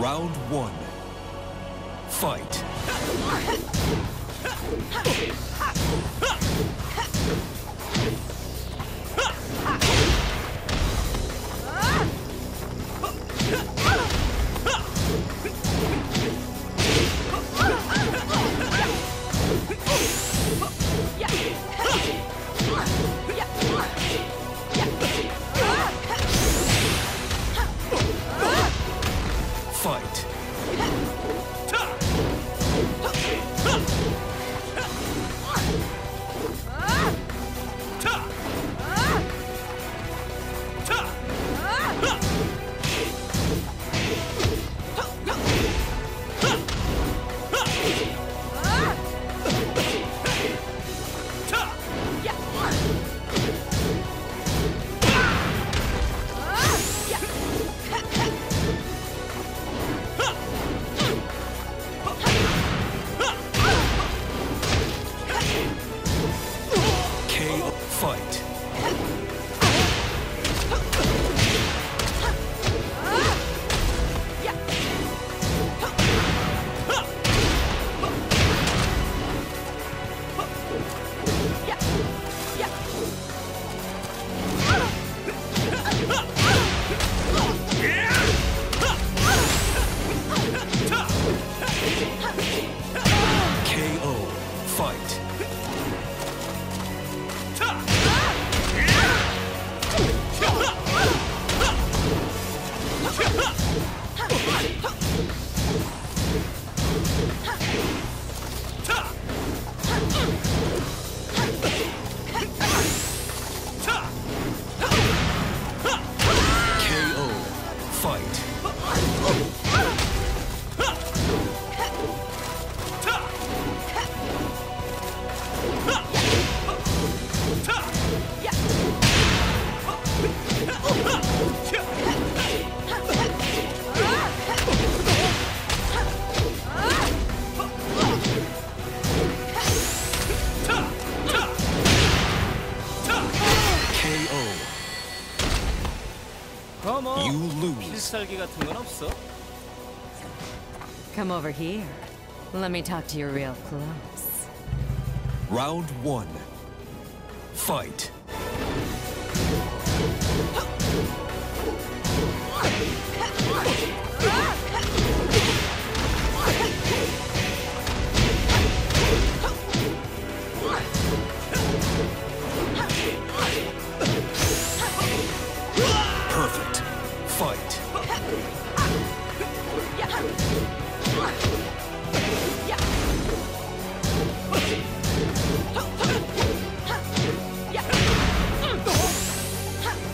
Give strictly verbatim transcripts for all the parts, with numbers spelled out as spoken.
Round one. Fight. Fight. Fight. K O. Fight. K O. Fight. You lose. Come over here. Let me talk to you real close. Round one. Fight. Perfect. Fight. K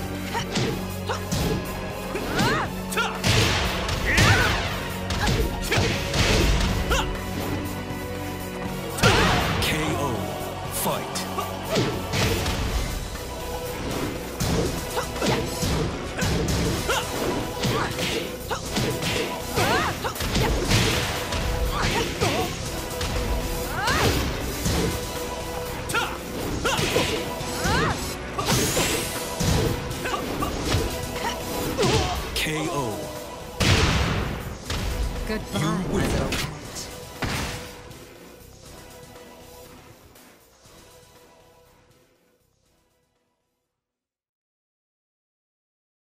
O. Fight. K O. Goodbye. You win.